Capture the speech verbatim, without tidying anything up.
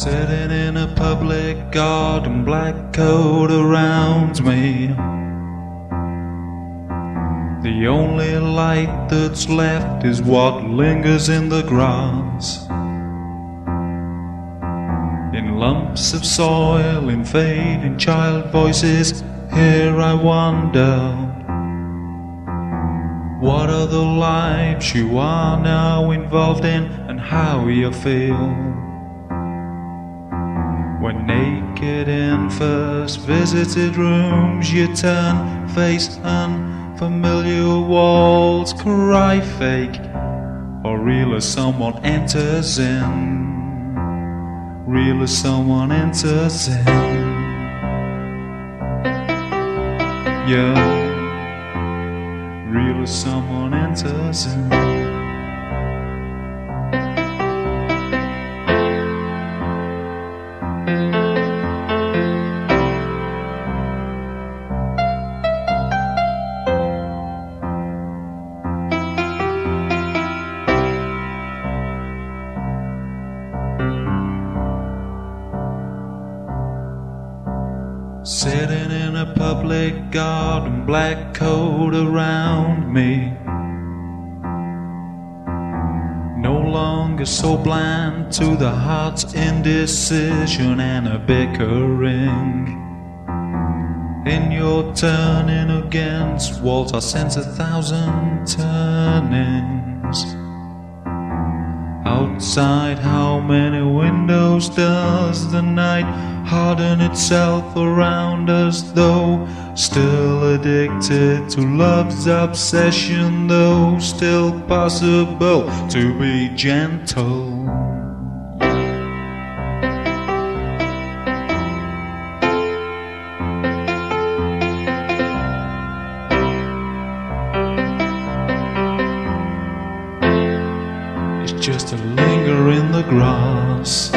Sitting in a public garden, black coat around me. The only light that's left is what lingers in the grass, in lumps of soil, in fading child voices. Here I wander. What are the lives you are now involved in, and how you feel when naked in first visited rooms? You turn, face unfamiliar walls, cry fake or real as someone enters in, real as someone enters in. Yeah, real as someone enters in. Sitting in a public garden, black coat around me. No longer so blind to the heart's indecision and a bickering. In your turning against walls, I sense a thousand turnings. Outside, how many windows does the night harden itself around us, though still addicted to love's obsession, though still possible to be gentle. Just to linger in the grass.